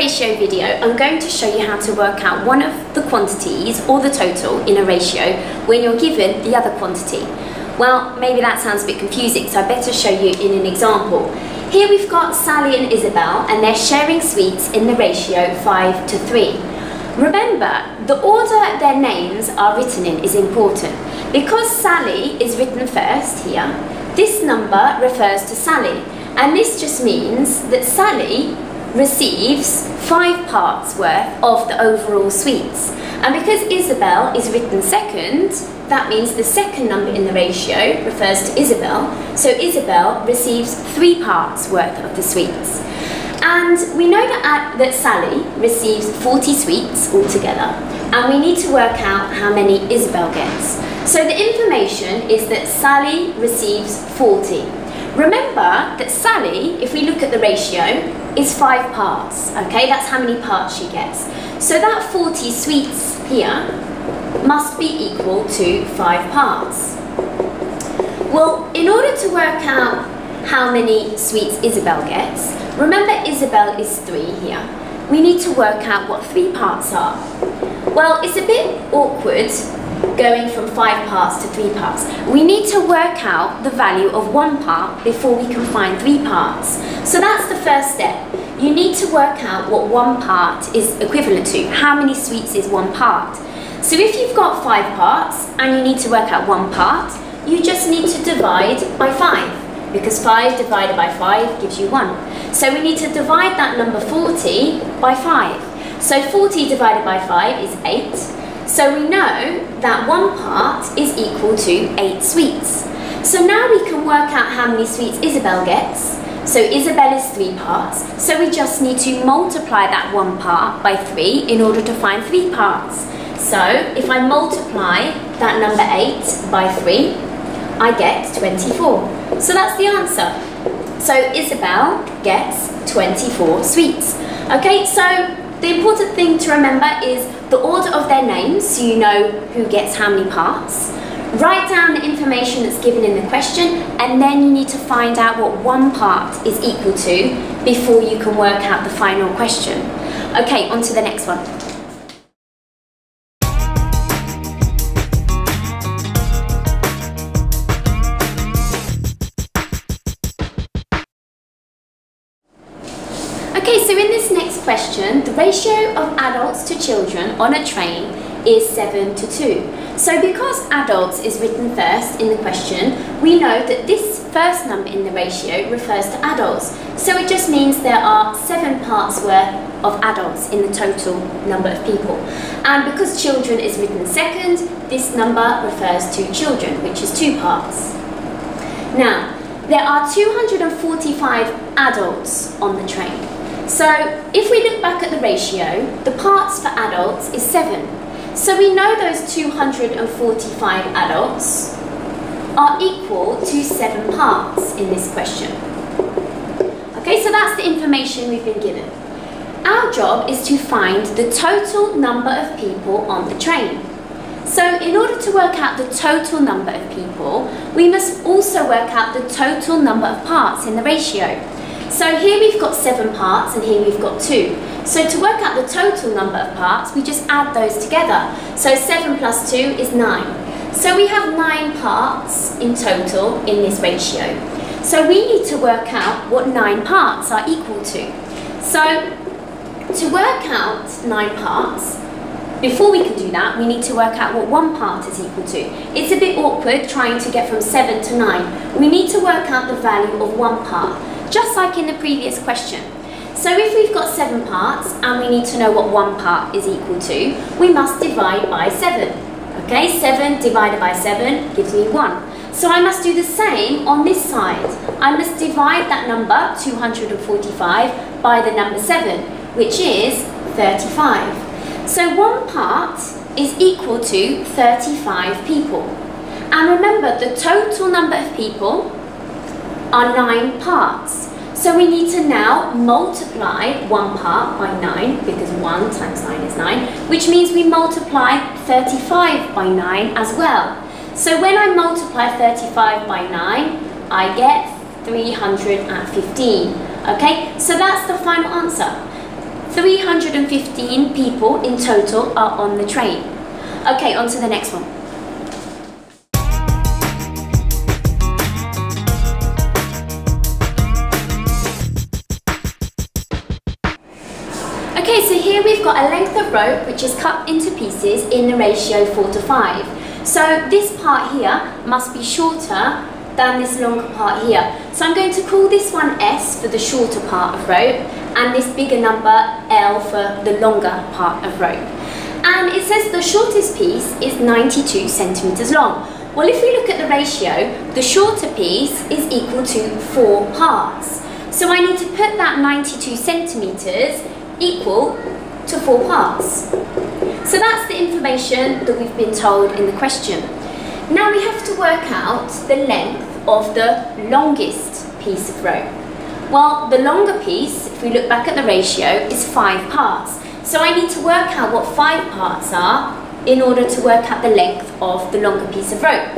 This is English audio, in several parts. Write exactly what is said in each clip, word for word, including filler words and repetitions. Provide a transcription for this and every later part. ratio video, I'm going to show you how to work out one of the quantities or the total in a ratio when you're given the other quantity. Well, maybe that sounds a bit confusing, so I better show you in an example. Here we've got Sally and Isabel, and they're sharing sweets in the ratio five to three. Remember, the order their names are written in is important. Because Sally is written first here, this number refers to Sally, and this just means that Sally receives five parts worth of the overall sweets. And because Isabel is written second, that means the second number in the ratio refers to Isabel, so Isabel receives three parts worth of the sweets. And we know that, that Sally receives forty sweets altogether, and we need to work out how many Isabel gets. So the information is that Sally receives forty. Remember that Sally, if we look at the ratio, is five parts, okay? That's how many parts she gets. So that forty sweets here must be equal to five parts. Well, in order to work out how many sweets Isabel gets, remember Isabel is three here. We need to work out what three parts are. Well, it's a bit awkward going from five parts to three parts. We need to work out the value of one part before we can find three parts. So that's the first step. You need to work out what one part is equivalent to. How many sweets is one part? So if you've got five parts and you need to work out one part, you just need to divide by five, because five divided by five gives you one. So we need to divide that number forty by five. So forty divided by five is eight. So we know that one part is equal to eight sweets. So now we can work out how many sweets Isabel gets. So Isabel is three parts, so we just need to multiply that one part by three in order to find three parts. So if I multiply that number eight by three, I get twenty-four. So that's the answer. So Isabel gets twenty-four sweets. Okay, so the important thing to remember is the order of their names, so you know who gets how many parts. Write down the information that's given in the question, and then you need to find out what one part is equal to before you can work out the final question. Okay, on to the next one. Okay, so in this next question, the ratio of adults to children on a train is seven to two. So because adults is written first in the question, we know that this first number in the ratio refers to adults. So it just means there are seven parts worth of adults in the total number of people. And because children is written second, this number refers to children, which is two parts. Now, there are two hundred forty-five adults on the train. So if we look back at the ratio, the parts for adults is seven. So we know those two hundred forty-five adults are equal to seven parts in this question. Okay, so that's the information we've been given. Our job is to find the total number of people on the train. So in order to work out the total number of people, we must also work out the total number of parts in the ratio. So here we've got seven parts and here we've got two. So to work out the total number of parts, we just add those together. So seven plus two is nine. So we have nine parts in total in this ratio. So we need to work out what nine parts are equal to. So to work out nine parts, before we can do that, we need to work out what one part is equal to. It's a bit awkward trying to get from seven to nine. We need to work out the value of one part, just like in the previous question. So if we've got seven parts and we need to know what one part is equal to, we must divide by seven. Okay, seven divided by seven gives me one. So I must do the same on this side. I must divide that number, two hundred forty-five, by the number seven, which is thirty-five. So one part is equal to thirty-five people. And remember, the total number of people are nine parts. So we need to now multiply one part by nine, because one times nine is nine, which means we multiply thirty-five by nine as well. So when I multiply thirty-five by nine, I get three hundred fifteen. Okay, so that's the final answer. three hundred fifteen people in total are on the train. Okay, on to the next one. Okay, so here we've got a length of rope which is cut into pieces in the ratio four to five. So this part here must be shorter than this longer part here. So I'm going to call this one S for the shorter part of rope and this bigger number L for the longer part of rope. And it says the shortest piece is ninety-two centimeters long. Well, if we look at the ratio, the shorter piece is equal to four parts. So I need to put that ninety-two centimeters equal to four parts. So that's the information that we've been told in the question. Now we have to work out the length of the longest piece of rope. Well, the longer piece, if we look back at the ratio, is five parts. So I need to work out what five parts are in order to work out the length of the longer piece of rope.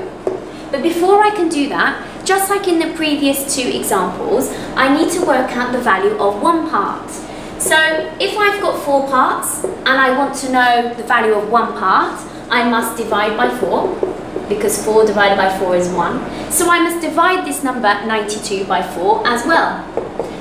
But before I can do that, just like in the previous two examples, I need to work out the value of one part. So if I've got four parts and I want to know the value of one part, I must divide by four, because four divided by four is one. So I must divide this number ninety-two by four as well.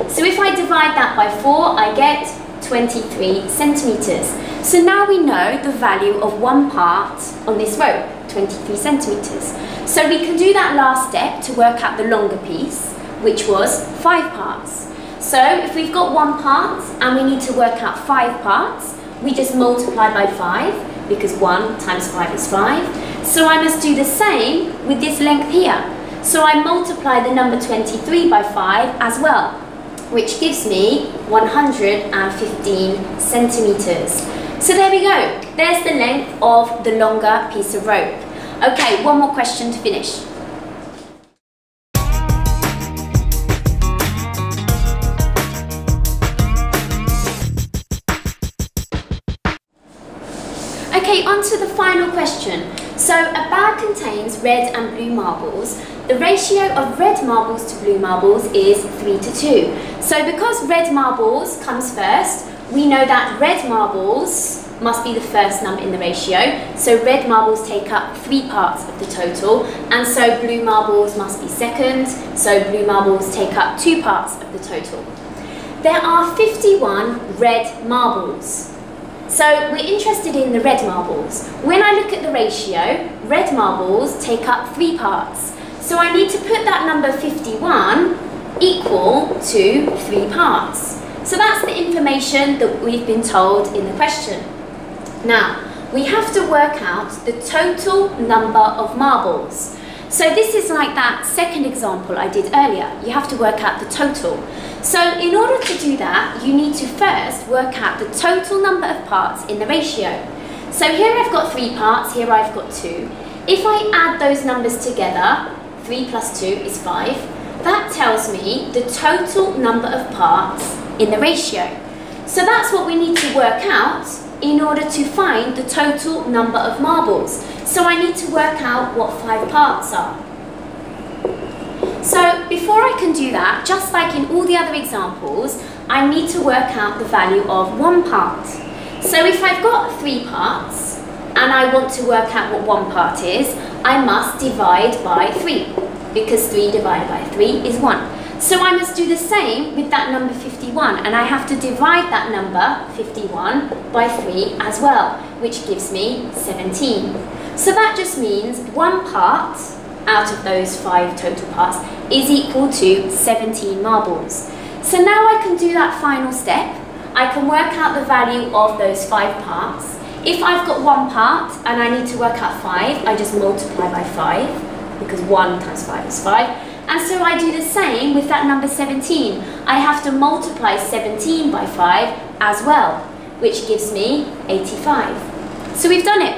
So if I divide that by four, I get twenty-three centimeters. So now we know the value of one part on this rope, twenty-three centimeters. So we can do that last step to work out the longer piece, which was five parts. So if we've got one part and we need to work out five parts, we just multiply by five, because one times five is five. So I must do the same with this length here. So I multiply the number twenty-three by five as well, which gives me one hundred fifteen centimeters. So there we go. There's the length of the longer piece of rope. Okay, one more question to finish. Okay, on to the final question. So a bag contains red and blue marbles. The ratio of red marbles to blue marbles is three to two. So because red marbles comes first, we know that red marbles must be the first number in the ratio. So red marbles take up three parts of the total, and so blue marbles must be second, so blue marbles take up two parts of the total. There are fifty-one red marbles. So we're interested in the red marbles. When I look at the ratio, red marbles take up three parts. So I need to put that number fifty-one equal to three parts. So that's the information that we've been told in the question. Now, we have to work out the total number of marbles. So this is like that second example I did earlier. You have to work out the total. So in order to do that, you need to first work out the total number of parts in the ratio. So here I've got three parts, here I've got two. If I add those numbers together, three plus two is five. That tells me the total number of parts in the ratio. So that's what we need to work out in order to find the total number of marbles. So I need to work out what five parts are. So before I can do that, just like in all the other examples, I need to work out the value of one part. So if I've got three parts and I want to work out what one part is, I must divide by three, because three divided by three is one. So I must do the same with that number fifty-one, and I have to divide that number fifty-one by three as well, which gives me seventeen. So that just means one part out of those five total parts is equal to seventeen marbles. So now I can do that final step. I can work out the value of those five parts. If I've got one part and I need to work out five, I just multiply by five, because one times five is five. And so I do the same with that number seventeen. I have to multiply seventeen by five as well, which gives me eighty-five. So we've done it.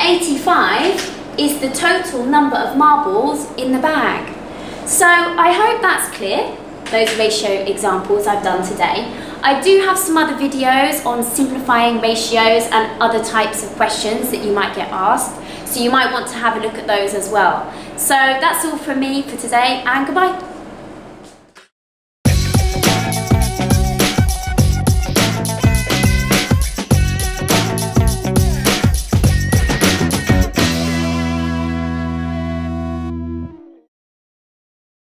eighty-five is the total number of marbles in the bag. So I hope that's clear, those ratio examples I've done today. I do have some other videos on simplifying ratios and other types of questions that you might get asked, so you might want to have a look at those as well. So that's all from me for today, and goodbye.